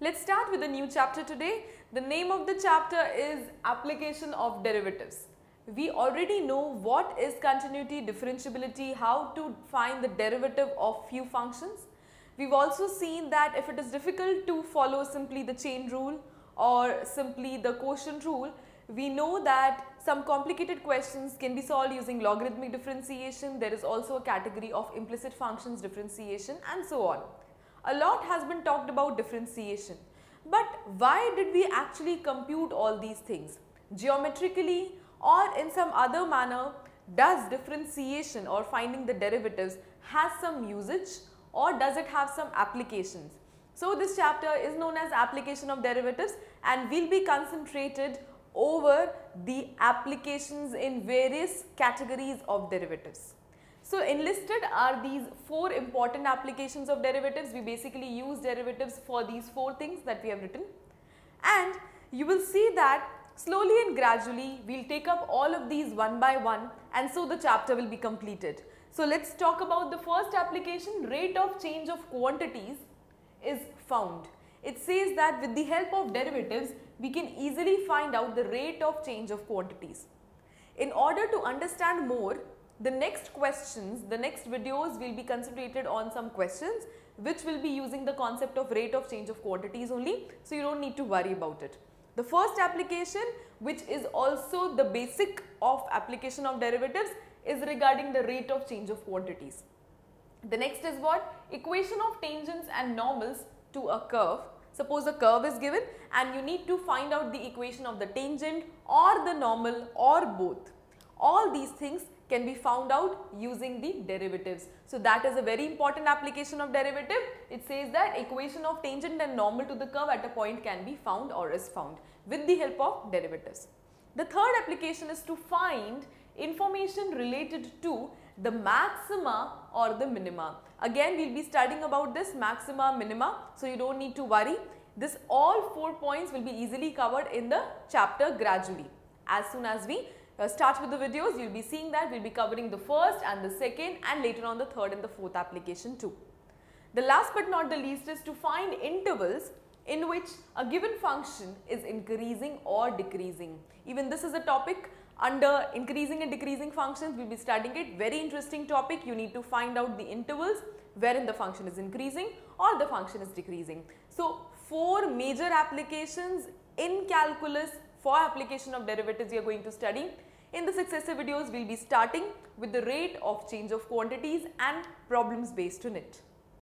Let's start with a new chapter today. The name of the chapter is Application of Derivatives. We already know what is continuity, differentiability, how to find the derivative of few functions. We've also seen that if it is difficult to follow simply the chain rule or simply the quotient rule, we know that some complicated questions can be solved using logarithmic differentiation. There is also a category of implicit functions differentiation and so on. A lot has been talked about differentiation, but why did we actually compute all these things? Geometrically or in some other manner, does differentiation or finding the derivatives has some usage or does it have some applications? So this chapter is known as Application of Derivatives and will be concentrated over the applications in various categories of derivatives. So enlisted are these four important applications of derivatives. We basically use derivatives for these four things that we have written, and you will see that slowly and gradually we will take up all of these one by one, and so the chapter will be completed. So let's talk about the first application. Rate of change of quantities is found. It says that with the help of derivatives we can easily find out the rate of change of quantities. In order to understand more, the next questions, the next videos will be concentrated on some questions which will be using the concept of rate of change of quantities only, so you don't need to worry about it. The first application, which is also the basic of application of derivatives, is regarding the rate of change of quantities. The next is what? Equation of tangents and normals to a curve. Suppose a curve is given and you need to find out the equation of the tangent or the normal or both. All these things can be found out using the derivatives. So that is a very important application of derivative. It says that equation of tangent and normal to the curve at a point can be found or is found with the help of derivatives. The third application is to find information related to the maxima or the minima. Again, we will be studying about this maxima, minima, so you don't need to worry. This all 4 points will be easily covered in the chapter gradually. As soon as we start with the videos, you will be seeing that we will be covering the first and the second, and later on the third and the fourth application too. The last but not the least is to find intervals in which a given function is increasing or decreasing. Even this is a topic under increasing and decreasing functions. We will be studying it. Very interesting topic. You need to find out the intervals wherein the function is increasing or the function is decreasing. So 4 major applications in calculus for application of derivatives we are going to study. In the successive videos, we will be starting with the rate of change of quantities and problems based on it.